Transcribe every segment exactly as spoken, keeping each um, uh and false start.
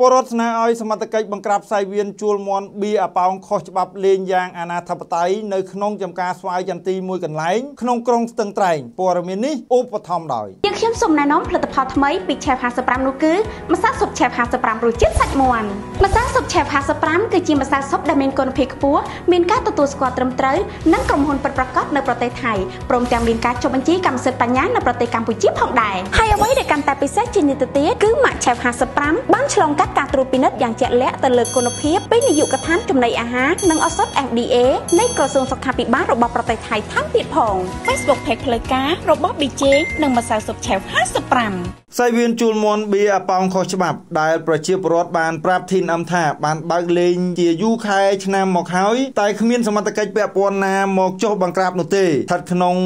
ปรสนาอ้อยสมัติเกย์บังกราบไซเวียนจูลมอนบีอาปองคอฉบับเลียนยางอาณาธปไตยในขนมจำกาสวายจันตีมวยกันไหลขนมกรงตึงไตรปรมินิอุปธรรมดอยยังเชื่อมสมน้องผลิตภัณฑ์ทำไมปิดแชร์พาสปรัมนุกือมาสร้างศพแชร์พาสปรัมรูจิตสัตมวนมาสร้างศพแชร์พาสปรัมคือจีมาสร้างศพดามินกนเพกปัวเมนก้าตัวตัวสกอตรมเตยนั่งกรมหุ่นปรประกอบในประเทศไทยโปรแกรมเมนก้าจบัญชีกำเสดปัญญาในประเทศกัมพูชีผ่องได้ให้เอาไว้ในการแต่ปิเซจินิตเตะคือมาแชร์พาสปรัมบ้านฉลองกัดการตรูปินัดอย่างเจาะและตะเลิกกนพิบไปในอยู่กระทันจำในอาหารนังออสซ์ เอ็ม ดี เอ ในกระทรวงสุขาภิบาลระบบประเทศไทยทั้งติดพอง Facebook เพจเลยก้าระบบบีเจนังมาสาวสบแฉวห้าสปรัมไซเวียนจูลมอนเบียปองคอฉบับได้ประชีพรถบานปราบทินอัมธาบานบางเลนเจียยูคายชนะหมอกหายไต่ขมิ้นสมัติเกย์เปียปวนนาหมอกโจบังกราบนุตีถัดขนง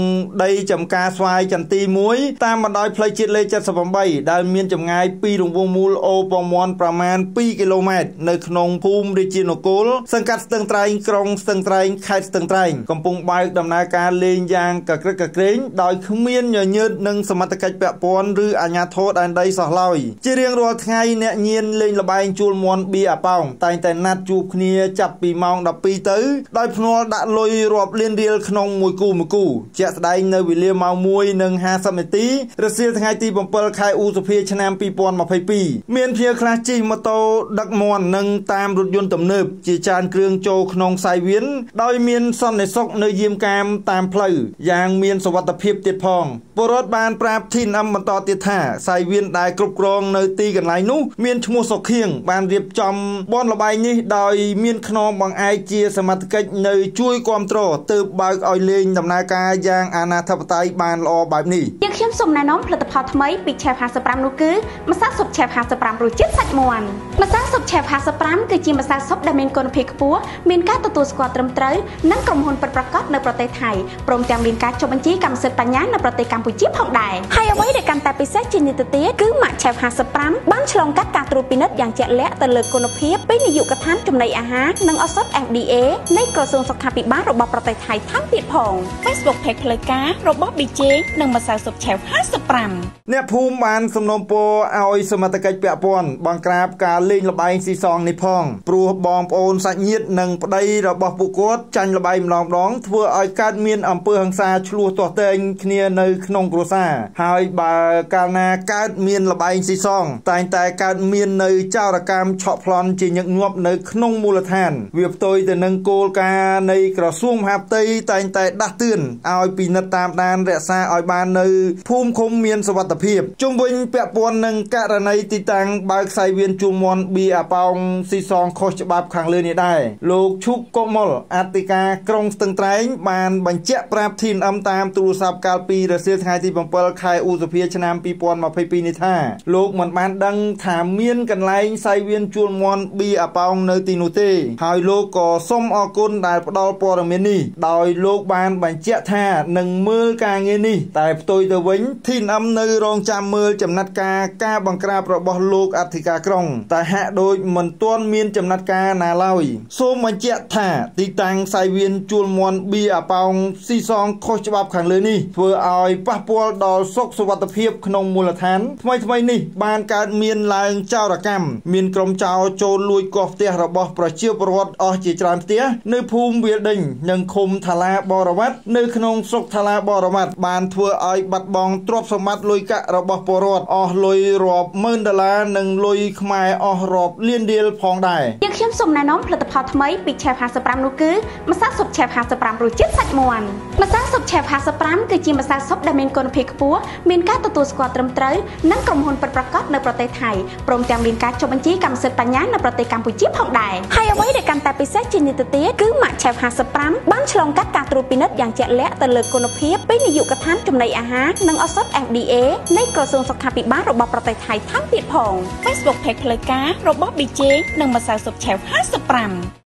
ได้จำกาสวายจันตีมุ้ยตามบันไดเพลจิตเลยจัดสบใบได้เมียนจำไงปีหลวงวงมูลโอปองมอนประมาณปีกิโลเมตรในขนงภูมิริจิโนกุลสังกัดสตึงไตรกรงสตึงไตรไข่สตึงไตรกำปุงใบดำนาการเลนยางกระกระกระเกรงได้ขมิ้นหย่อนยืดหนึ่งสมัติเกย์เปียปวนหรืออาญาโทษอันใดสลายเจริญรัวไงเนี่ยเงียนเล่นระบายจูลมอนบีอาปองแต่แต่นัดจูบเนียจับปีมองดับปีตื้อได้พนวดดัดลอยรอบเลียนเดียลขนมมวยกูมวยกูเจ้าสได้ในวิลเลียมเอามวยหนึ่งห้าสมัยตีรัสเซียไงตีบอมเปิลไคอูสเพียชนะปีปอนมาภัยปีเมียนเพียคลาจิมาโตดักมอนหนึ่งตามรถยนต์ตำเนิบจีจานเครื่องโจขนมไซเวียนโดยเมียนซ่อนในซอกในเยี่ยมแกมตามเพลย์อย่างเมียนสวัสดิเพียบติดพองปรถบานปราบทินอัมตอติท่าไซเวียนได้กรุบกรองในตีกันหลายนู้เมียนชั่วโมงสกียงบานเรียบจำบอนระบายนี้โดยเมียนขนมบางไอเจียสมัติเกย์ในช่วยความโตเติบใบอ้อยเลนดำนาการยางอาณาธปไตยบานรอแบบนี้ยังเชื่อมสมน้องผลิตภัณฑ์ทำไมปิดแชร์พาสปรัมนุกือมาสร้างศพแชร์พาสปรัมรูจิตสัตมวนมาสร้างศพแชร์พาสปรัมคือจีมาสร้างศพดามินกนเพกปัวเมียนก้าตัวตัวสกอตรมเตยนั่งกรมหุ่นประกอบในประเทศไทยโปรแกรมเมียนการจบัญชีกำเสดปัญญาในประเทศกัมพูชีผ่องได้ให้เอาไว้ในการแต่ปิเซจินิตเตะคือมาแชร์พาสปรัมบ้านฉลองกัดการตรูปินัดอย่างเจาะและตะเลิกกนพิบไปในอยู่กระทันจำในอาหารนังออสซ์ เอ็ม ดี เอ ในกระทรวงสุขาภิบาลระบบประเทศไทยทั้งติดพอง Facebook เพจเลยก้าระบบบีเจนังมาสร้างศพแชร์ห้าสปรัมเนี่ยภูมิบานสำนมโปเอาอิสมัติเกย์เปียปอนบังกราบการเล่นระบายสีซองในพองปลูกบอมโอนสัญญ์หนึ่งประเดี๋ยวระบบปุกดจันระบายหลอมร้องเพื่ออ้อยการเมียนอำเภอหังซาชลัวตัวเต็งเนียในขนมกรัวซาหายบาการนาการเมียนระบายสีซองแต่แต่การเมียนในเจ้าระกามเฉาะพลอนจีนงบในขนมมูลธานเวียบตัวแต่หนึ่งโกลกาในกระซุ่มหับตีแต่แต่ดักเตือนเอาปีนตามนานเรศาอ้อยบานในภูมิคมเมียนสวัสดิเพียบจงวิญเปียปวนหนึ่งการในติตังบางไซเวียนจูมอนบีอาปองสีซองโคชบับขังเลือนี่ได้โลกชุกกมลอัติกากรงตึงไตรบานบัญเจปราบทินอัมตามตูสับกาลปีรัสเซียไทยที่บังเปิลไคอูสเพียชนามปีปอนมาภัยปีนิท่าโลกมันบานดังถามเมียนกันไหลไซเวียนจูมอนบีอาปองเนติโนเต้หายโลกก่อส้มอกุลได้ดอลปอร์เมนี่โดยโลกบานบัญเจท่าหนึ่งมือกางเงินนี่แต่ตัวเดวินทินอัมในรองจำมือจำนัดกาก้าบังกราบระบอบโลกอธิกากรองแต่หะโดยเหมือนต้นเมียนจำนัดกานาเล่าโซมันเจท่าติตังไซเวียนจูลมอนบีอาปองซีซองโคชบับขังเลยนี่เพื่อออยปะปัวดอลซกสวัสดิเพียบขนมมูลฐานทำไมทำไมนี่บานการเมียนลายเจ้าระกำเมียนกรมเจ้าโจลุยกอบเตียระบอบประเชียบรอดอจิจามเตียในภูมิเวียดิงยังคมทลาบรวัตในขนมซกทลาบรวัตบานเพื่อออยบัดบองตรวจสมัติลุยกะระบอบปรอดอลอยรอบเมินดลาหนึ่งลุยขมายอรอบเลียนเดียลพองได้ยังเชื่อมสมน้องผลิตภัณฑ์ทำไมปิดแชร์พาสปรัมนุกือมาสร้างศพแชร์พาสปรัมรูจิตสัตมวนมาสร้างศพแชร์พาสปรัมคือจีมาสร้างศพดามินกนเพกปัวเมียนก้าตัวตัวสกอตรมเตยนั่งกรมหุ่นประกอบในประเทศไทยโปรแกรมเมียนการจบัญชีกำเสดปัญญาในประเทศกัมพูชีผ่องได้ให้เอาไว้ในการแต่ปิเซจินิตเตะคือมาแชร์พาสปรัมบ้านฉลองกัดการตรูปินัดอย่างเจาะและตะเลิกกนพิบไปในอยู่กระทันจำในอาหารนังออสซ์ เอ็ม ดี เอ ในกระทรวงสุขาภิบาลระบบประเทศไทยทั้งติดพอง Facebook เพจเลยก้าระบบบีเจนังมาสร้างศพแชร์พาสปรัม